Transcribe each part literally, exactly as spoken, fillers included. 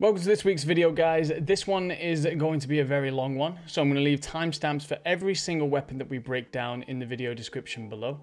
Welcome to this week's video, guys. This one is going to be a very long one, so I'm going to leave timestamps for every single weapon that we break down in the video description below.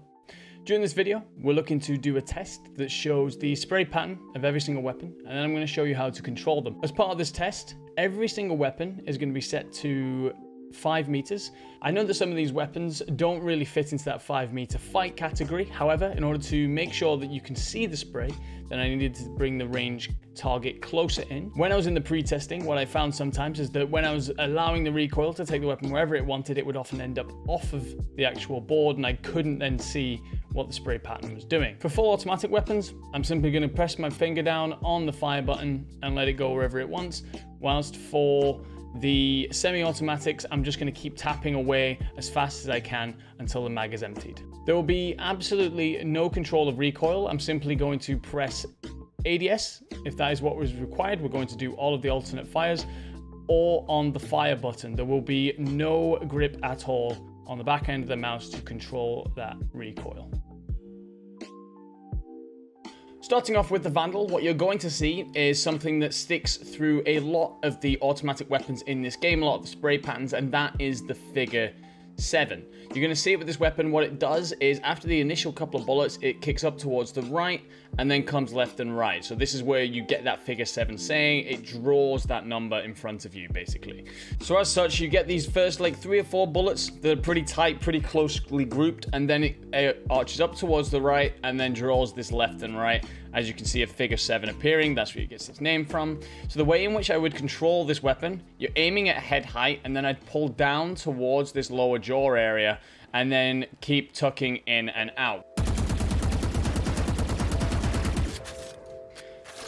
During this video, we're looking to do a test that shows the spray pattern of every single weapon, and then I'm going to show you how to control them. As part of this test, every single weapon is going to be set to five meters. I know that some of these weapons don't really fit into that five meter fight category. However, in order to make sure that you can see the spray, then I needed to bring the range target closer in. When I was in the pre-testing, what I found sometimes is that when I was allowing the recoil to take the weapon wherever it wanted, it would often end up off of the actual board and I couldn't then see what the spray pattern was doing. For full automatic weapons, I'm simply going to press my finger down on the fire button and let it go wherever it wants, whilst for the semi-automatics, I'm just going to keep tapping away as fast as I can until the mag is emptied. There will be absolutely no control of recoil. I'm simply going to press A D S if that is what was required. We're going to do all of the alternate fires, or on the fire button. There will be no grip at all on the back end of the mouse to control that recoil. Starting off with the Vandal, what you're going to see is something that sticks through a lot of the automatic weapons in this game, a lot of the spray patterns, and that is the figure seven. You're going to see it with this weapon. What it does is after the initial couple of bullets, it kicks up towards the right and then comes left and right. So this is where you get that figure seven saying. It draws that number in front of you, basically. So as such, you get these first like three or four bullets that are pretty tight, pretty closely grouped, and then it, it arches up towards the right and then draws this left and right. As you can see, a figure seven appearing. That's where it gets its name from. So the way in which I would control this weapon, you're aiming at head height, and then I'd pull down towards this lower jaw area and then keep tucking in and out.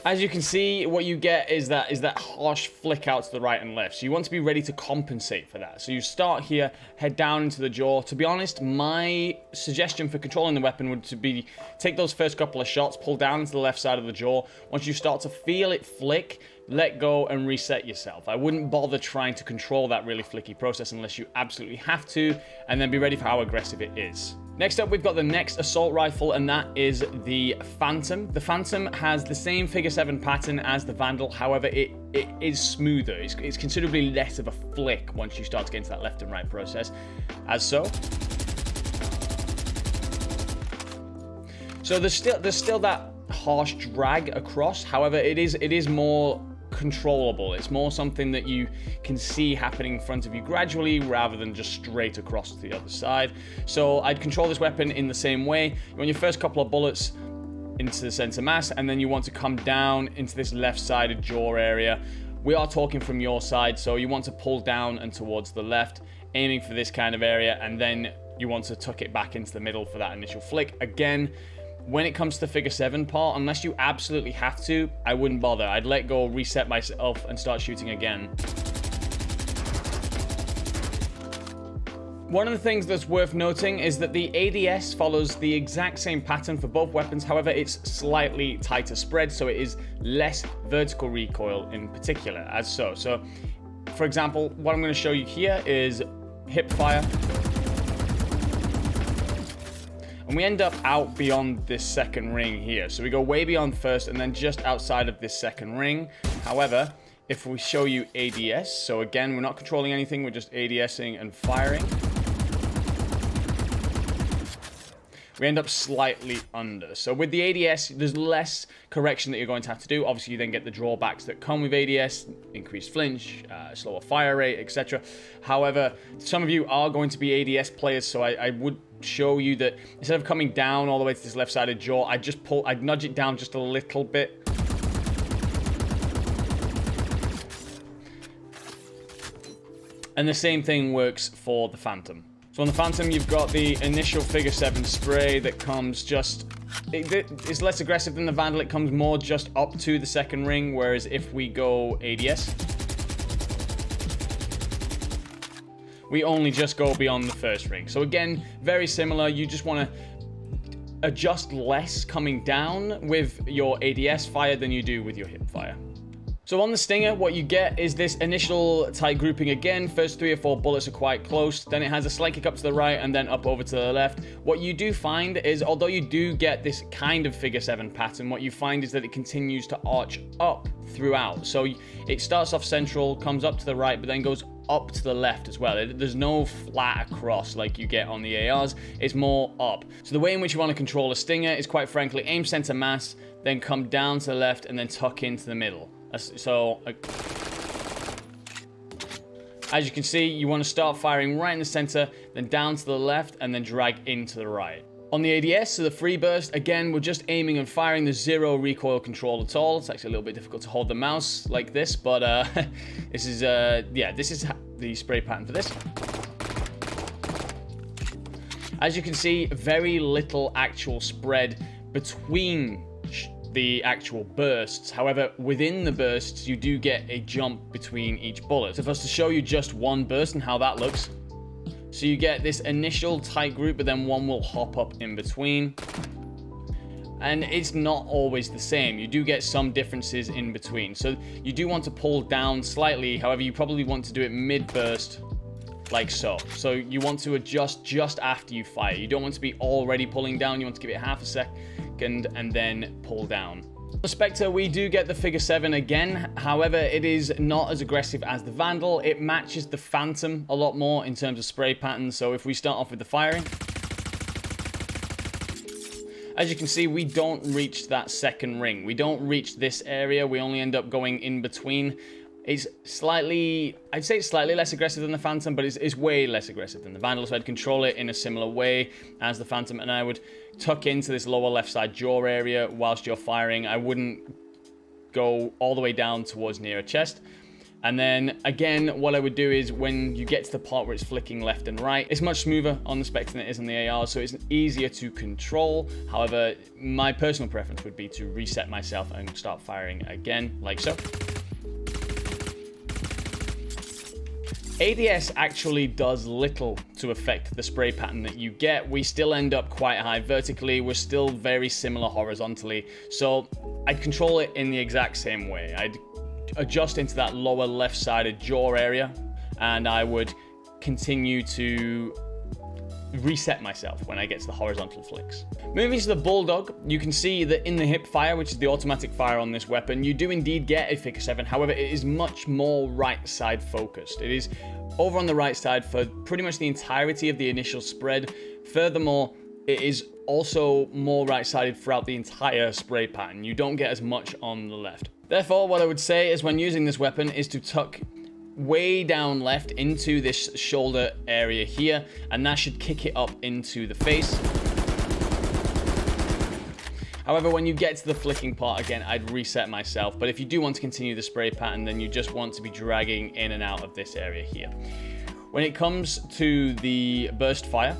As you can see, what you get is that is that harsh flick out to the right and left. So you want to be ready to compensate for that. So you start here, head down into the jaw. To be honest, my suggestion for controlling the weapon would to be take those first couple of shots, pull down into the left side of the jaw. Once you start to feel it flick, let go and reset yourself. I wouldn't bother trying to control that really flicky process unless you absolutely have to, and then be ready for how aggressive it is. Next up, we've got the next assault rifle, and that is the Phantom. The Phantom has the same figure seven pattern as the Vandal, however, it, it is smoother. It's, it's considerably less of a flick once you start to get into that left and right process. As so. So there's still there's still that harsh drag across, however, it is it is more controllable. It's more something that you can see happening in front of you gradually rather than just straight across to the other side. So I'd control this weapon in the same way. You want your first couple of bullets into the center mass, and then you want to come down into this left-sided jaw area. We are talking from your side, so you want to pull down and towards the left, aiming for this kind of area, and then you want to tuck it back into the middle for that initial flick. Again, when it comes to the figure seven part, unless you absolutely have to, I wouldn't bother. I'd let go, reset myself, and start shooting again. One of the things that's worth noting is that the A D S follows the exact same pattern for both weapons, however, it's slightly tighter spread, so it is less vertical recoil in particular, as so. So, for example, what I'm going to show you here is hip fire. And we end up out beyond this second ring here. So we go way beyond first and then just outside of this second ring. However, if we show you A D S, so again, we're not controlling anything, we're just ADSing and firing. We end up slightly under. So with the A D S, there's less correction that you're going to have to do. Obviously, you then get the drawbacks that come with A D S, increased flinch, uh, slower fire rate, et cetera. However, some of you are going to be A D S players, so I, I would show you that instead of coming down all the way to this left side of jaw, I just pull, I'd nudge it down just a little bit. And the same thing works for the Phantom. So on the Phantom, you've got the initial figure seven spray that comes just, it, it's less aggressive than the Vandal, it comes more just up to the second ring, whereas if we go A D S, we only just go beyond the first ring. So again, very similar. You just want to adjust less coming down with your A D S fire than you do with your hip fire. So on the Stinger, what you get is this initial tight grouping again. First three or four bullets are quite close. Then it has a slight kick up to the right and then up over to the left. What you do find is, although you do get this kind of figure seven pattern, what you find is that it continues to arch up throughout. So it starts off central, comes up to the right, but then goes up to the left as well. There's no flat across like you get on the A Rs. It's more up. So the way in which you want to control a Stinger is, quite frankly, aim center mass, then come down to the left and then tuck into the middle. So, as you can see, you want to start firing right in the center, then down to the left, and then drag into the right. On the A D S, so the free burst, again, we're just aiming and firing. There's zero recoil control at all. It's actually a little bit difficult to hold the mouse like this, but uh, this is, uh, yeah, this is the spray pattern for this. As you can see, very little actual spread between the actual bursts. However, within the bursts, you do get a jump between each bullet. So, first to show you just one burst and how that looks. So you get this initial tight group, but then one will hop up in between. And it's not always the same. You do get some differences in between. So you do want to pull down slightly. However, you probably want to do it mid-burst, like so. So you want to adjust just after you fire. You don't want to be already pulling down. You want to give it half a second and then pull down. For Spectre, we do get the figure seven again. However, it is not as aggressive as the Vandal. It matches the Phantom a lot more in terms of spray patterns. So if we start off with the firing, as you can see, we don't reach that second ring. We don't reach this area. We only end up going in between. It's slightly, I'd say it's slightly less aggressive than the Phantom, but it's, it's way less aggressive than the Vandal, so I'd control it in a similar way as the Phantom, and I would tuck into this lower left side jaw area whilst you're firing. I wouldn't go all the way down towards near a chest. And then, again, what I would do is when you get to the part where it's flicking left and right, it's much smoother on the Spectre than it is on the A R, so it's easier to control. However, my personal preference would be to reset myself and start firing again, like so. A D S actually does little to affect the spray pattern that you get. We still end up quite high vertically. We're still very similar horizontally. So I'd control it in the exact same way. I'd adjust into that lower left-sided jaw area, and I would continue to reset myself when I get to the horizontal flicks. Moving to the Bulldog, you can see that in the hip fire, which is the automatic fire on this weapon, you do indeed get a figure seven. However, it is much more right side focused. It is over on the right side for pretty much the entirety of the initial spread. Furthermore, it is also more right sided throughout the entire spray pattern. You don't get as much on the left. Therefore, what I would say is when using this weapon is to tuck way down left into this shoulder area here, and that should kick it up into the face. However, when you get to the flicking part, again, I'd reset myself, but if you do want to continue the spray pattern, then you just want to be dragging in and out of this area here. When it comes to the burst fire,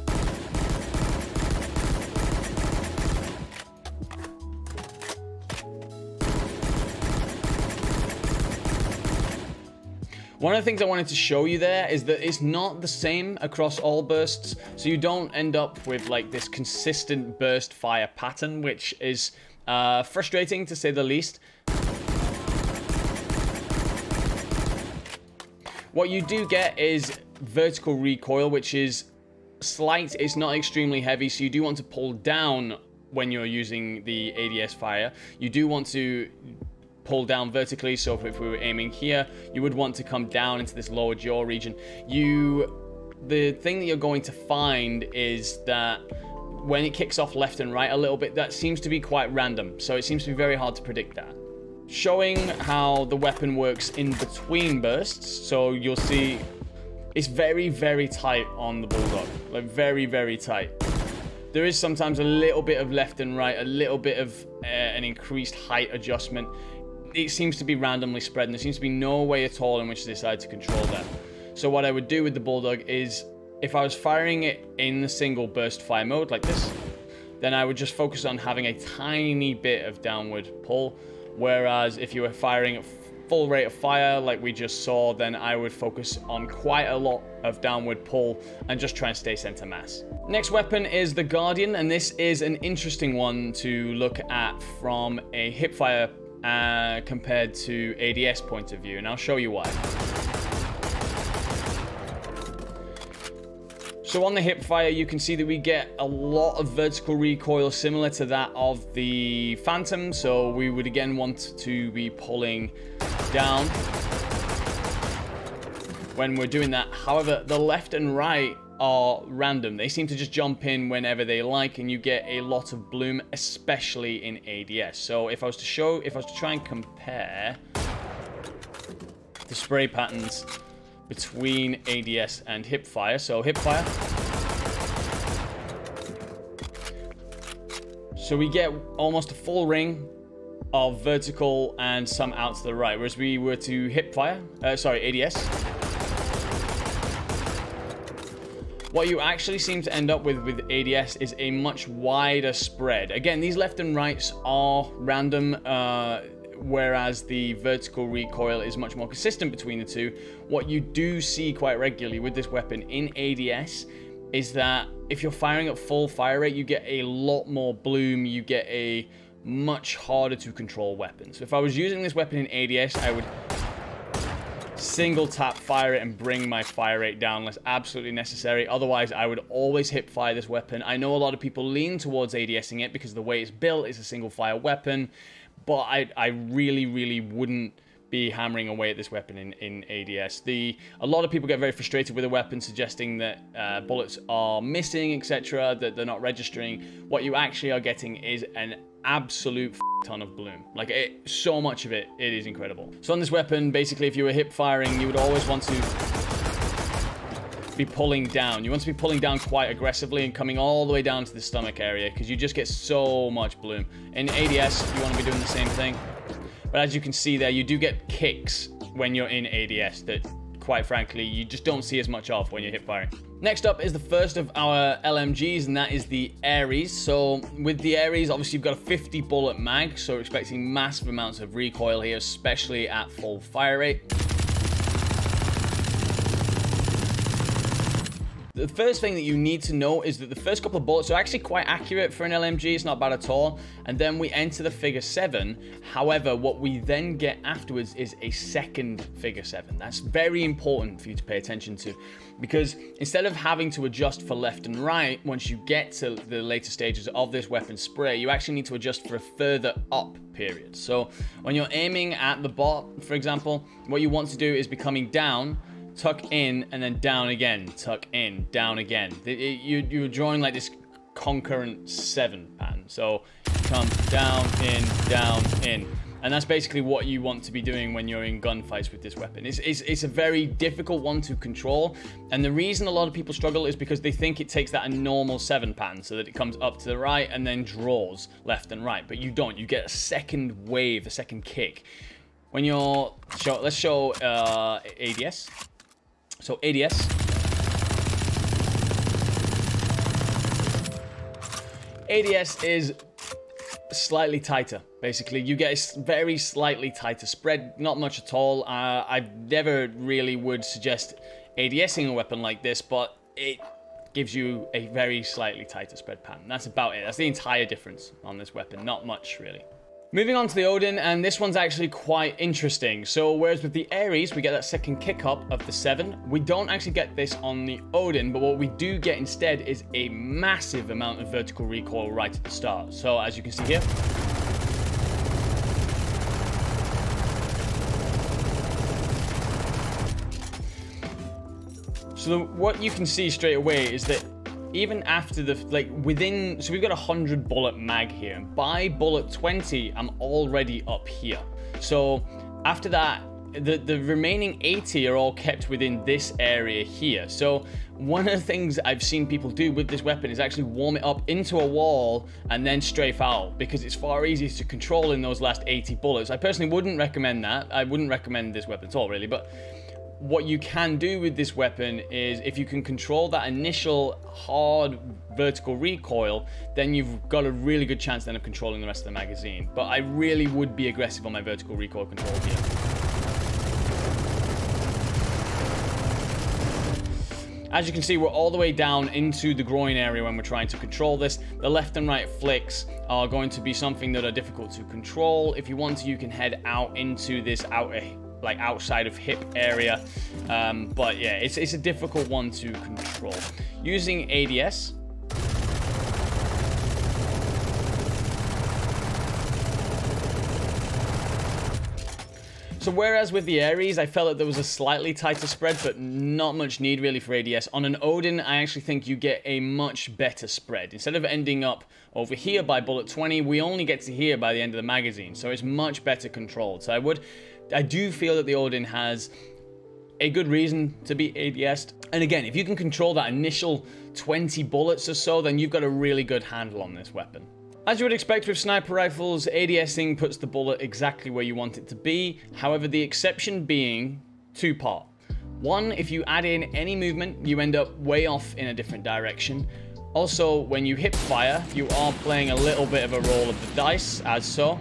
one of the things I wanted to show you there is that it's not the same across all bursts, so you don't end up with like this consistent burst fire pattern, which is uh, frustrating to say the least. What you do get is vertical recoil, which is slight, it's not extremely heavy, so you do want to pull down when you're using the A D S fire. You do want to pull down vertically, so if we were aiming here, you would want to come down into this lower jaw region. You, the thing that you're going to find is that when it kicks off left and right a little bit, that seems to be quite random, so it seems to be very hard to predict that. Showing how the weapon works in between bursts, so you'll see it's very, very tight on the Bulldog, like very, very tight. There is sometimes a little bit of left and right, a little bit of uh, an increased height adjustment. It seems to be randomly spread, and there seems to be no way at all in which they decide to control that. So what I would do with the Bulldog is, if I was firing it in the single burst fire mode like this, then I would just focus on having a tiny bit of downward pull. Whereas if you were firing at full rate of fire like we just saw, then I would focus on quite a lot of downward pull and just try and stay center mass. Next weapon is the Guardian, and this is an interesting one to look at from a hip fire uh, compared to A D S point of view, and I'll show you why. So on the hip fire, you can see that we get a lot of vertical recoil similar to that of the Phantom. So we would again want to be pulling down when we're doing that. However, the left and right are random. They seem to just jump in whenever they like, and you get a lot of bloom, especially in A D S. So if I was to show, if I was to try and compare the spray patterns between A D S and hip fire. So hip fire. So we get almost a full ring of vertical and some out to the right. Whereas we were to hip fire, uh, sorry, A D S. What you actually seem to end up with with A D S is a much wider spread. Again, these left and rights are random. Uh, whereas the vertical recoil is much more consistent between the two. What you do see quite regularly with this weapon in A D S is that if you're firing at full fire rate, you get a lot more bloom, you get a much harder to control weapon. So if I was using this weapon in A D S, I would single tap fire it and bring my fire rate down unless absolutely necessary. Otherwise, I would always hip fire this weapon. I know a lot of people lean towards ADSing it because the way it's built is a single fire weapon. But I, I really, really wouldn't be hammering away at this weapon in, in A D S. The, a lot of people get very frustrated with a weapon, suggesting that uh, bullets are missing, et cetera, that they're not registering. What you actually are getting is an absolute ton of bloom. Like, it, so much of it, it is incredible. So on this weapon, basically, if you were hip firing, you would always want to be pulling down. You want to be pulling down quite aggressively and coming all the way down to the stomach area because you just get so much bloom. In A D S, you want to be doing the same thing. But as you can see there, you do get kicks when you're in A D S that, quite frankly, you just don't see as much of when you're hip firing. Next up is the first of our L M Gs, and that is the Ares. So with the Ares, obviously you've got a fifty bullet mag, so we're expecting massive amounts of recoil here, especially at full fire rate. The first thing that you need to know is that the first couple of bullets are actually quite accurate for an L M G. It's not bad at all. And then we enter the figure seven. However, what we then get afterwards is a second figure seven. That's very important for you to pay attention to, because instead of having to adjust for left and right, once you get to the later stages of this weapon spray, you actually need to adjust for a further up period. So when you're aiming at the bot, for example, what you want to do is be coming down, tuck in, and then down again, tuck in, down again. It, it, you, you're drawing like this concurrent seven pattern. So come down, in, down, in. And that's basically what you want to be doing when you're in gunfights with this weapon. It's, it's, it's a very difficult one to control. And the reason a lot of people struggle is because they think it takes that a normal seven pattern so that it comes up to the right and then draws left and right. But you don't. You get a second wave, a second kick. When you're... Show, let's show uh, A D S. So A D S. A D S is slightly tighter, basically. You get a very slightly tighter spread, not much at all. Uh, I never really would suggest ADSing a weapon like this, but it gives you a very slightly tighter spread pattern. That's about it. That's the entire difference on this weapon. Not much, really. Moving on to the Odin, and this one's actually quite interesting. So whereas with the Ares, we get that second kick up of the seven, we don't actually get this on the Odin, but what we do get instead is a massive amount of vertical recoil right at the start. So as you can see here. So the, what you can see straight away is that even after the, like within, so we've got a one hundred bullet mag here, and by bullet twenty, I'm already up here. So after that, the, the remaining eighty are all kept within this area here. So one of the things I've seen people do with this weapon is actually warm it up into a wall and then strafe out, because it's far easier to control in those last eighty bullets. I personally wouldn't recommend that. I wouldn't recommend this weapon at all, really, but what you can do with this weapon is if you can control that initial hard vertical recoil, then you've got a really good chance then of controlling the rest of the magazine. But I really would be aggressive on my vertical recoil control here. As you can see, we're all the way down into the groin area when we're trying to control this. The left and right flicks are going to be something that are difficult to control. If you want to, you can head out into this outer, like outside of hip area. Um, but yeah, it's, it's a difficult one to control. Using A D S. So whereas with the Ares, I felt that there was a slightly tighter spread, but not much need really for A D S. On an Odin, I actually think you get a much better spread. Instead of ending up over here by bullet twenty, we only get to here by the end of the magazine. So it's much better controlled. So I would, I do feel that the Odin has a good reason to be A D S'd. And again, if you can control that initial twenty bullets or so, then you've got a really good handle on this weapon. As you would expect with sniper rifles, ADSing puts the bullet exactly where you want it to be. However, the exception being two-part. One, if you add in any movement, you end up way off in a different direction. Also, when you hip fire, you are playing a little bit of a roll of the dice, as so.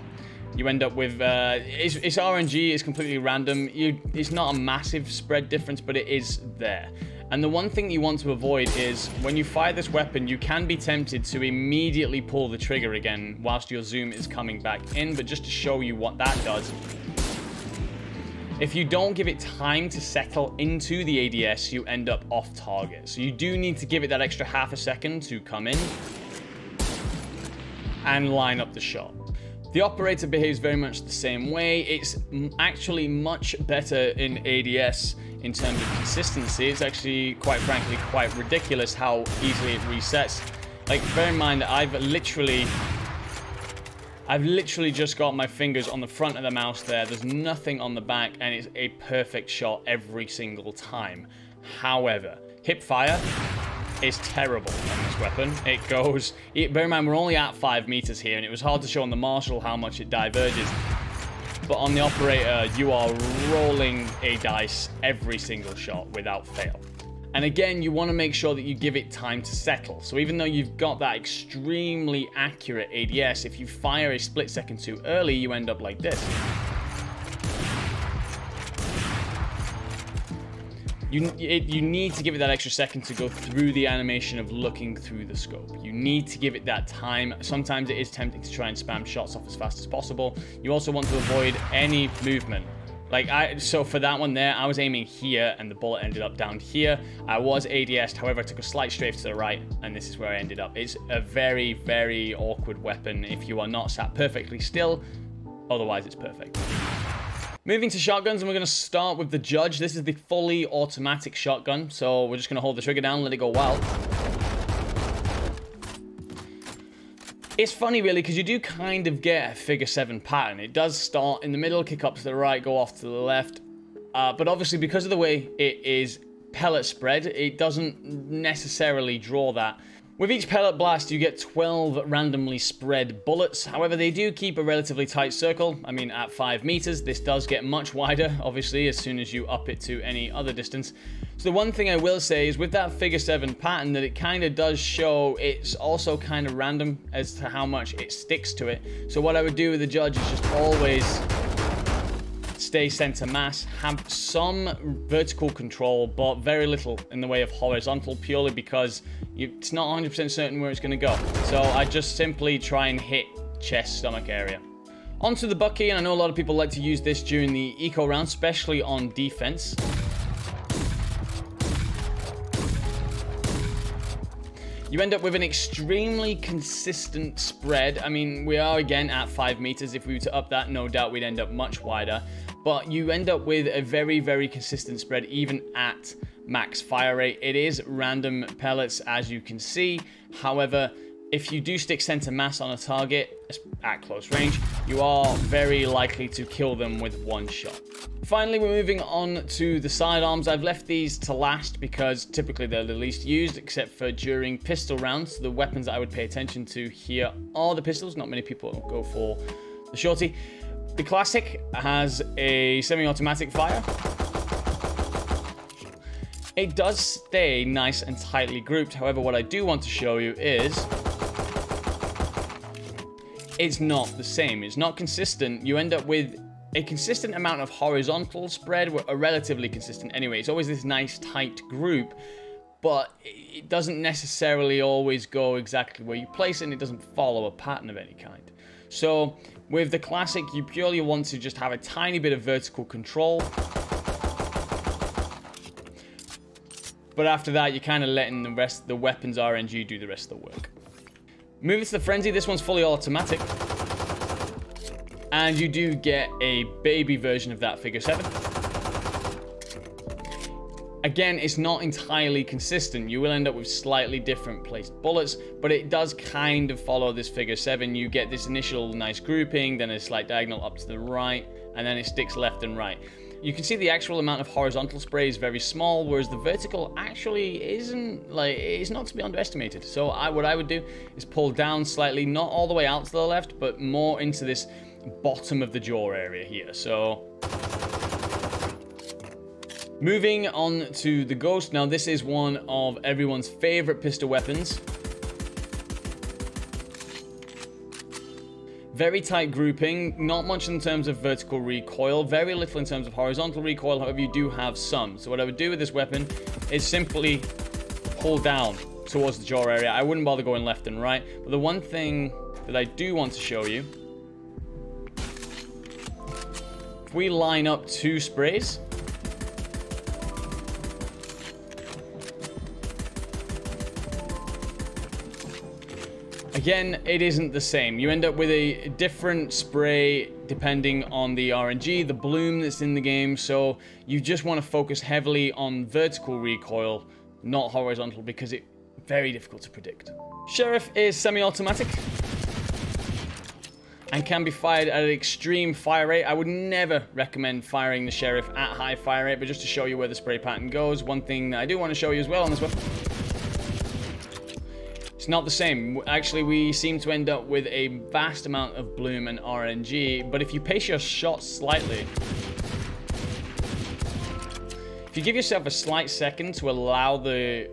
You end up with, uh, it's, it's R N G, it's completely random. You, it's not a massive spread difference, but it is there. And the one thing you want to avoid is when you fire this weapon, you can be tempted to immediately pull the trigger again whilst your zoom is coming back in. But just to show you what that does, if you don't give it time to settle into the A D S, you end up off target. So you do need to give it that extra half a second to come in and line up the shot. The operator behaves very much the same way. It's actually much better in A D S in terms of consistency. It's actually, quite frankly, quite ridiculous how easily it resets. Like, bear in mind that I've literally, I've literally just got my fingers on the front of the mouse there. There's nothing on the back, and it's a perfect shot every single time. However, hip fire is terrible on this weapon. It goes, it, bear in mind, we're only at five meters here, and it was hard to show on the Marshal how much it diverges. But on the operator, you are rolling a dice every single shot without fail. And again, you want to make sure that you give it time to settle. So even though you've got that extremely accurate A D S, if you fire a split second too early, you end up like this. You, it, you need to give it that extra second to go through the animation of looking through the scope. You need to give it that time. Sometimes it is tempting to try and spam shots off as fast as possible. You also want to avoid any movement. Like, I, so for that one there, I was aiming here and the bullet ended up down here. I was A D S'd, however, I took a slight strafe to the right and this is where I ended up. It's a very, very awkward weapon if you are not sat perfectly still. Otherwise, it's perfect. Moving to shotguns, and we're going to start with the Judge. This is the fully automatic shotgun, so we're just going to hold the trigger down, let it go wild. It's funny, really, because you do kind of get a figure seven pattern. It does start in the middle, kick up to the right, go off to the left. Uh, but obviously, because of the way it is pellet spread, it doesn't necessarily draw that. With each pellet blast, you get twelve randomly spread bullets. However, they do keep a relatively tight circle. I mean, at five meters, this does get much wider, obviously, as soon as you up it to any other distance. So the one thing I will say is with that figure seven pattern that it kind of does show, it's also kind of random as to how much it sticks to it. So what I would do with the Judge is just always stay center mass, have some vertical control, but very little in the way of horizontal, purely because you, it's not one hundred percent certain where it's going to go. So I just simply try and hit chest, stomach area. Onto the Bucky, and I know a lot of people like to use this during the eco round, especially on defense. You end up with an extremely consistent spread. I mean, we are again at five meters. If we were to up that, no doubt we'd end up much wider. But you end up with a very, very consistent spread, even at max fire rate. It is random pellets, as you can see. However, if you do stick center mass on a target at close range, you are very likely to kill them with one shot. Finally, we're moving on to the sidearms. I've left these to last because typically they're the least used, except for during pistol rounds. The weapons that I would pay attention to here are the pistols. Not many people go for the Shorty. The Classic has a semi-automatic fire. It does stay nice and tightly grouped. However, what I do want to show you is it's not the same. It's not consistent. You end up with a consistent amount of horizontal spread, a relatively consistent anyway. It's always this nice tight group, but it doesn't necessarily always go exactly where you place it, and it doesn't follow a pattern of any kind. So with the Classic, you purely want to just have a tiny bit of vertical control. But after that, you're kind of letting the rest, the weapons R N G do the rest of the work. Moving to the Frenzy, this one's fully automatic. And you do get a baby version of that figure seven. Again, it's not entirely consistent. You will end up with slightly different placed bullets, but it does kind of follow this figure seven. You get this initial nice grouping, then a slight diagonal up to the right, and then it sticks left and right. You can see the actual amount of horizontal spray is very small, whereas the vertical actually isn't, like, it's not to be underestimated. So I, what I would do is pull down slightly, not all the way out to the left, but more into this bottom of the jaw area here. So moving on to the Ghost. Now this is one of everyone's favorite pistol weapons. Very tight grouping, not much in terms of vertical recoil, very little in terms of horizontal recoil, however you do have some. So what I would do with this weapon is simply pull down towards the jaw area. I wouldn't bother going left and right, but the one thing that I do want to show you, if we line up two sprays, again, it isn't the same. You end up with a different spray depending on the R N G, the bloom that's in the game. So you just want to focus heavily on vertical recoil, not horizontal, because it's very difficult to predict. Sheriff is semi-automatic and can be fired at an extreme fire rate. I would never recommend firing the Sheriff at high fire rate, but just to show you where the spray pattern goes, one thing that I do want to show you as well on this one, it's not the same. Actually, we seem to end up with a vast amount of bloom and R N G, but if you pace your shot slightly, if you give yourself a slight second to allow the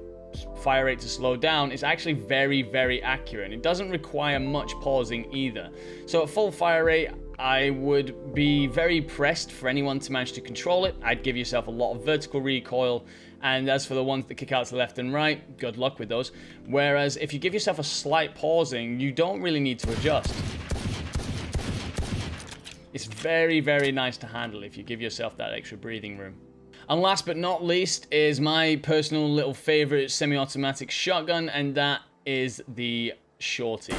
fire rate to slow down, it's actually very, very accurate, and it doesn't require much pausing either. So at full fire rate, I would be very pressed for anyone to manage to control it. I'd give yourself a lot of vertical recoil, and as for the ones that kick out to left and right, good luck with those. Whereas if you give yourself a slight pausing, you don't really need to adjust. It's very, very nice to handle if you give yourself that extra breathing room. And last but not least is my personal little favorite semi-automatic shotgun, and that is the Shorty.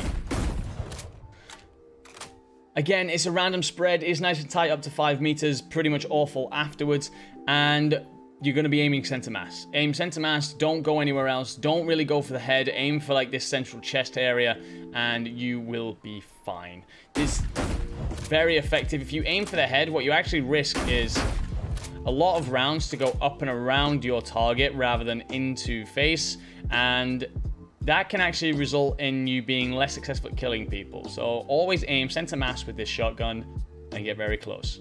Again, it's a random spread. It's nice and tight up to five meters, pretty much awful afterwards. And you're going to be aiming center mass. Aim center mass, don't go anywhere else. Don't really go for the head. Aim for like this central chest area and you will be fine. It's very effective. If you aim for the head, what you actually risk is a lot of rounds to go up and around your target rather than into face. And that can actually result in you being less successful at killing people. So always aim center mass with this shotgun and get very close.